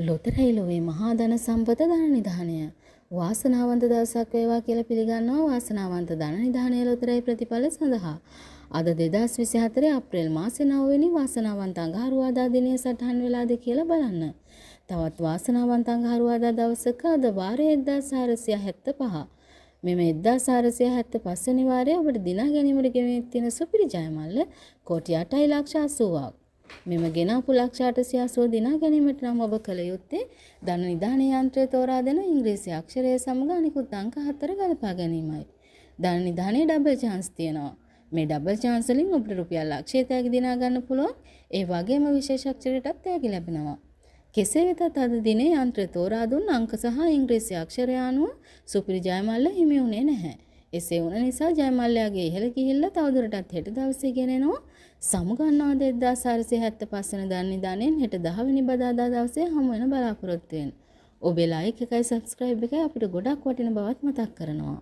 ලොතරැයිලොවේ මහාධන සම්පත ධන නිධානය වාසනාවන්ත දවසක් වේවා කියලා පිළිගන්නවා වාසනාවන්ත ධන නිධානය ලොතරැයි ප්‍රතිඵල සඳහා අද 2024 අප්‍රේල් මාසේ 9 වෙනි වාසනාවන්ත අඟහරුවාදා දිනයේ සටහන් වෙලාද කියලා බලන්න. තවත් වාසනාවන්ත අඟහරුවාදා දවසක අද වාරය 1475. මෙම 1475 වෙනි වාරයේ ඔබට දිනා ගැනීමට ගෙනෙන්න තියෙන සුපිරි ජයමල්ල කෝටි 8.80ක්. මෙම ගෙනාපු ලක්ෂ 880 දිනා ගැනීමට නම් ඔබ කල යුත්තේ ධන නිධාන යන්ත්‍රය තෝරා දෙන ඉංග්‍රීසි අක්ෂරය සමග අනිකුත් අංක 4 ගලපා ගැනීමයි. ධන නිධානයේ ඩබල් chance තියෙනවා. මේ ඩබල් chance වලින් ඔබට රුපියල් ලක්ෂය තෑගි දිනා ගන්න පුළුවන්. ඒ වගේම විශේෂ අක්ෂරයටත් තෑගි ලැබෙනවා. කෙසේ වෙතත් අද දිනේ යන්ත්‍රය තෝරා දුන් අංක සහ ඉංග්‍රීසි අක්ෂරය අනුව සුපිරි ජයමල්ල හිමි වුණේ නැහැ. එසේ වුණ නිසා ජයමල්ලගේ ඉහළ කිහිල්ල තවදුරටත් හෙට දවසේ ගෙනෙනවා. සමුගන්නවා 2475 වෙනි ධන නිධානයෙන් හෙට 10 වෙනි බදාදා දවසේ හමු වෙන බලාපොරොත්තු වෙන. ඔබේ like එකයි subscribe එකයි අපිට ගොඩක් වටින බවත් මතක් කරනවා.